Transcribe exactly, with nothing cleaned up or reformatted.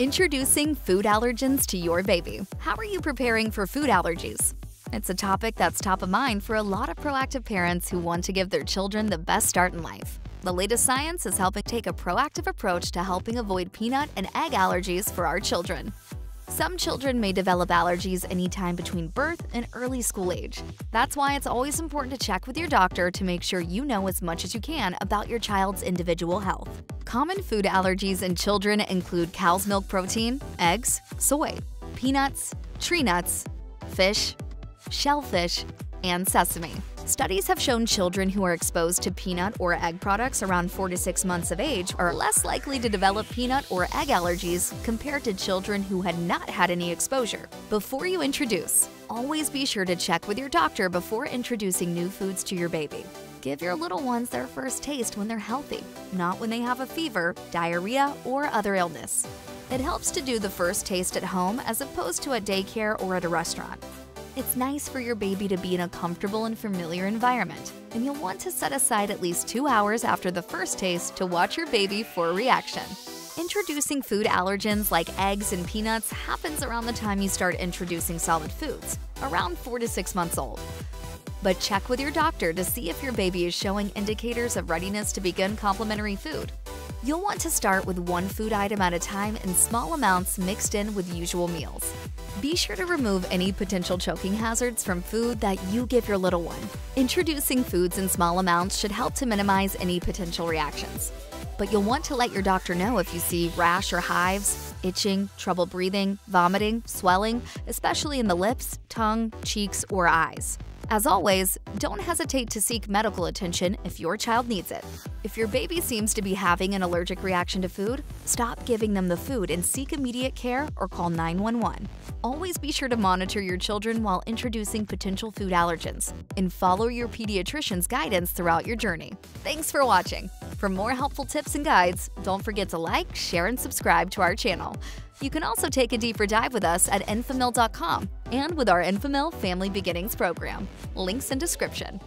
Introducing food allergens to your baby. How are you preparing for food allergies? It's a topic that's top of mind for a lot of proactive parents who want to give their children the best start in life. The latest science is helping take a proactive approach to helping avoid peanut and egg allergies for our children. Some children may develop allergies anytime between birth and early school age. That's why it's always important to check with your doctor to make sure you know as much as you can about your child's individual health. Common food allergies in children include cow's milk protein, eggs, soy, peanuts, tree nuts, fish, shellfish, and sesame. Studies have shown children who are exposed to peanut or egg products around four to six months of age are less likely to develop peanut or egg allergies compared to children who had not had any exposure. Before you introduce, always be sure to check with your doctor before introducing new foods to your baby. Give your little ones their first taste when they're healthy, not when they have a fever, diarrhea, or other illness. It helps to do the first taste at home as opposed to at daycare or at a restaurant. It's nice for your baby to be in a comfortable and familiar environment, and you'll want to set aside at least two hours after the first taste to watch your baby for a reaction. Introducing food allergens like eggs and peanuts happens around the time you start introducing solid foods, around four to six months old. But check with your doctor to see if your baby is showing indicators of readiness to begin complementary food. You'll want to start with one food item at a time in small amounts mixed in with usual meals. Be sure to remove any potential choking hazards from food that you give your little one. Introducing foods in small amounts should help to minimize any potential reactions. But you'll want to let your doctor know if you see rash or hives, itching, trouble breathing, vomiting, swelling, especially in the lips, tongue, cheeks, or eyes. As always, don't hesitate to seek medical attention if your child needs it. If your baby seems to be having an allergic reaction to food, stop giving them the food and seek immediate care or call nine one one. Always be sure to monitor your children while introducing potential food allergens and follow your pediatrician's guidance throughout your journey. Thanks for watching. For more helpful tips and guides, don't forget to like, share, and subscribe to our channel. You can also take a deeper dive with us at Enfamil dot com and with our Enfamil Family Beginnings program. Links in description.